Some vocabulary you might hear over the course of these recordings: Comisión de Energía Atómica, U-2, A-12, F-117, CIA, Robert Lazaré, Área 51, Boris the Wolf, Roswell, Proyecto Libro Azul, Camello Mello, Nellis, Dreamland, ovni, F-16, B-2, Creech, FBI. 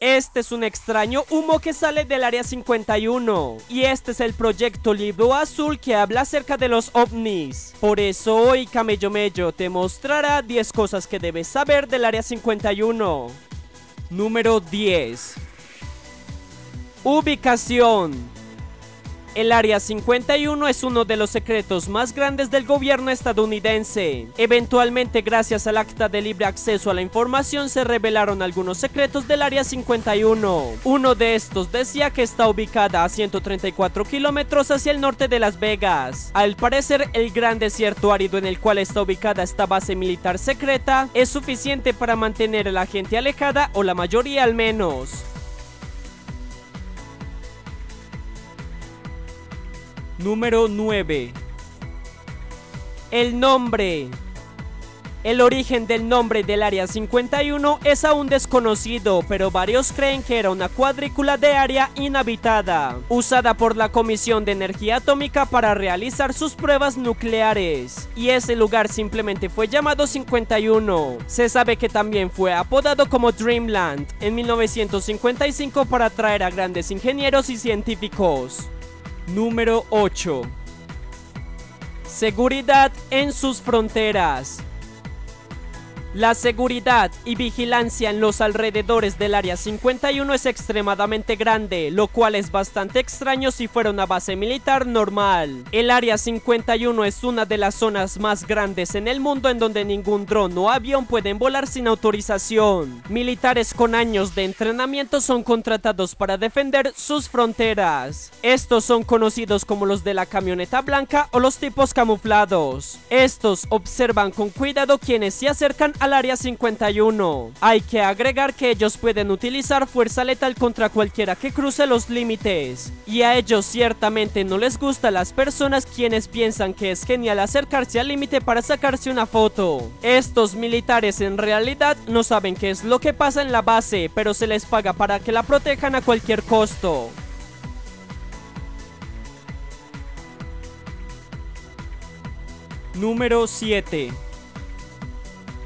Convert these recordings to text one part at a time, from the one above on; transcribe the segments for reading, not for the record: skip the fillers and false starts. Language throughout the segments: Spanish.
Este es un extraño humo que sale del Área 51 y este es el Proyecto Libro Azul que habla acerca de los ovnis. Por eso hoy Camello Mello te mostrará 10 cosas que debes saber del Área 51. Número 10. Ubicación. El Área 51 es uno de los secretos más grandes del gobierno estadounidense. Eventualmente, gracias al Acta de Libre Acceso a la Información, se revelaron algunos secretos del Área 51. Uno de estos decía que está ubicada a 134 kilómetros hacia el norte de Las Vegas. Al parecer, el gran desierto árido en el cual está ubicada esta base militar secreta es suficiente para mantener a la gente alejada, o la mayoría al menos. Número 9. El nombre. El origen del nombre del Área 51 es aún desconocido, pero varios creen que era una cuadrícula de área inhabitada, usada por la Comisión de Energía Atómica para realizar sus pruebas nucleares, y ese lugar simplemente fue llamado 51. Se sabe que también fue apodado como Dreamland en 1955 para atraer a grandes ingenieros y científicos. Número 8. Seguridad en sus fronteras. La seguridad y vigilancia en los alrededores del Área 51 es extremadamente grande, lo cual es bastante extraño si fuera una base militar normal. El Área 51 es una de las zonas más grandes en el mundo en donde ningún dron o avión pueden volar sin autorización. Militares con años de entrenamiento son contratados para defender sus fronteras. Estos son conocidos como los de la camioneta blanca o los tipos camuflados. Estos observan con cuidado quienes se acercan al Área 51. Hay que agregar que ellos pueden utilizar fuerza letal contra cualquiera que cruce los límites, y a ellos ciertamente no les gusta las personas quienes piensan que es genial acercarse al límite para sacarse una foto. Estos militares en realidad no saben qué es lo que pasa en la base, pero se les paga para que la protejan a cualquier costo. Número 7.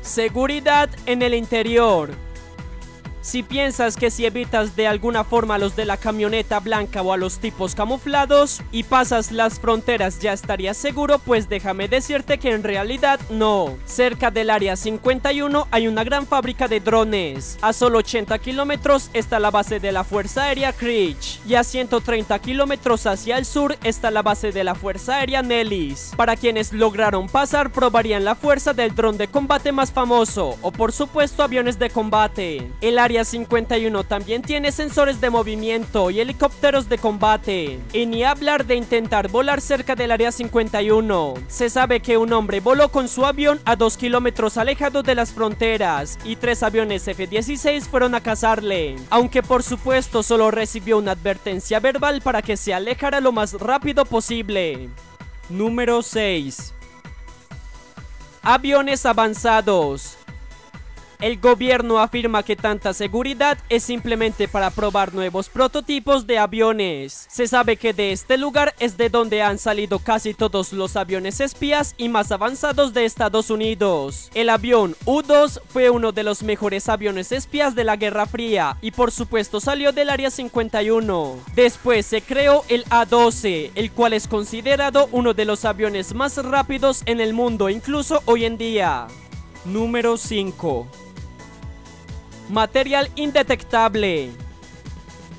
Seguridad en el interior. Si piensas que si evitas de alguna forma a los de la camioneta blanca o a los tipos camuflados y pasas las fronteras ya estarías seguro, pues déjame decirte que en realidad no. Cerca del Área 51 hay una gran fábrica de drones. A solo 80 kilómetros está la base de la Fuerza Aérea Creech y a 130 kilómetros hacia el sur está la base de la Fuerza Aérea Nellis. Para quienes lograron pasar, probarían la fuerza del dron de combate más famoso, o por supuesto aviones de combate. El Área 51 también tiene sensores de movimiento y helicópteros de combate, y ni hablar de intentar volar cerca del Área 51. Se sabe que un hombre voló con su avión a 2 kilómetros alejado de las fronteras, y 3 aviones F-16 fueron a cazarle, aunque por supuesto solo recibió una advertencia verbal para que se alejara lo más rápido posible. Número 6. Aviones avanzados. El gobierno afirma que tanta seguridad es simplemente para probar nuevos prototipos de aviones. Se sabe que de este lugar es de donde han salido casi todos los aviones espías y más avanzados de Estados Unidos. El avión U-2 fue uno de los mejores aviones espías de la Guerra Fría y por supuesto salió del Área 51. Después se creó el A-12, el cual es considerado uno de los aviones más rápidos en el mundo, incluso hoy en día. Número 5. Material indetectable.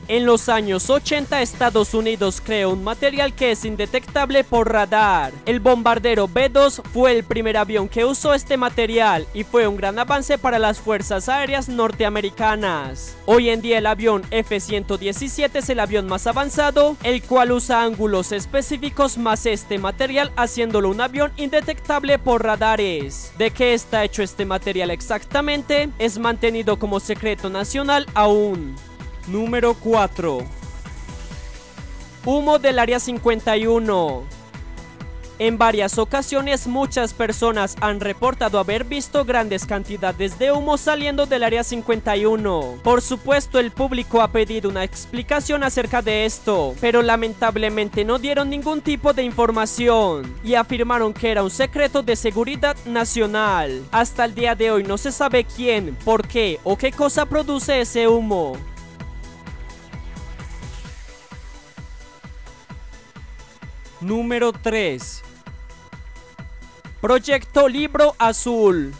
En los años 80, Estados Unidos creó un material que es indetectable por radar. El bombardero B-2 fue el primer avión que usó este material y fue un gran avance para las fuerzas aéreas norteamericanas. Hoy en día el avión F-117 es el avión más avanzado, el cual usa ángulos específicos más este material, haciéndolo un avión indetectable por radares. ¿De qué está hecho este material exactamente? Es mantenido como secreto nacional aún. Número 4. Humo del Área 51. En varias ocasiones muchas personas han reportado haber visto grandes cantidades de humo saliendo del Área 51. Por supuesto el público ha pedido una explicación acerca de esto, pero lamentablemente no dieron ningún tipo de información y afirmaron que era un secreto de seguridad nacional. Hasta el día de hoy no se sabe quién, por qué o qué cosa produce ese humo. Número 3. Proyecto Libro Azul.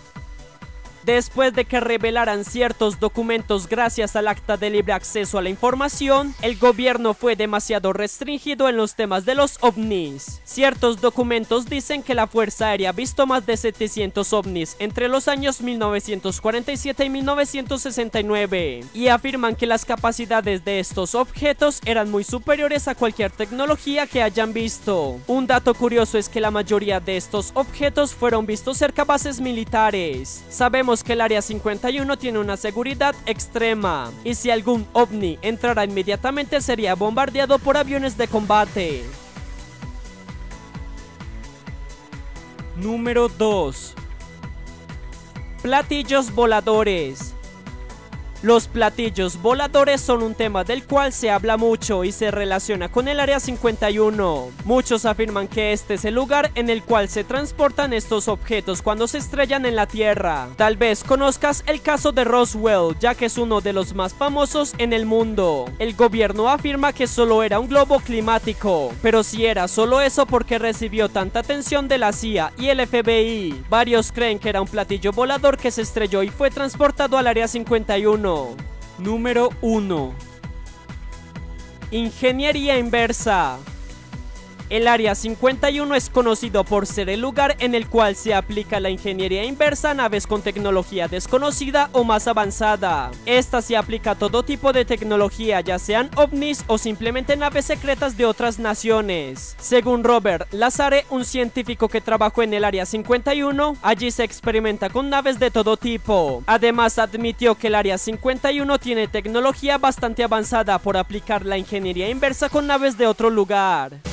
Después de que revelaran ciertos documentos gracias al Acta de Libre Acceso a la Información, el gobierno fue demasiado restringido en los temas de los ovnis. Ciertos documentos dicen que la Fuerza Aérea ha visto más de 700 ovnis entre los años 1947 y 1969, y afirman que las capacidades de estos objetos eran muy superiores a cualquier tecnología que hayan visto. Un dato curioso es que la mayoría de estos objetos fueron vistos cerca de bases militares. Sabemos que el Área 51 tiene una seguridad extrema, y si algún ovni entrara inmediatamente sería bombardeado por aviones de combate. Número 2. Platillos voladores. Los platillos voladores son un tema del cual se habla mucho y se relaciona con el Área 51. Muchos afirman que este es el lugar en el cual se transportan estos objetos cuando se estrellan en la Tierra. Tal vez conozcas el caso de Roswell, ya que es uno de los más famosos en el mundo. El gobierno afirma que solo era un globo climático, pero si era solo eso, ¿por qué recibió tanta atención de la CIA y el FBI? Varios creen que era un platillo volador que se estrelló y fue transportado al Área 51. Número 1. Ingeniería inversa. El Área 51 es conocido por ser el lugar en el cual se aplica la ingeniería inversa a naves con tecnología desconocida o más avanzada. Esta se aplica a todo tipo de tecnología, ya sean ovnis o simplemente naves secretas de otras naciones. Según Robert Lazaré, un científico que trabajó en el Área 51, allí se experimenta con naves de todo tipo. Además, admitió que el Área 51 tiene tecnología bastante avanzada por aplicar la ingeniería inversa con naves de otro lugar.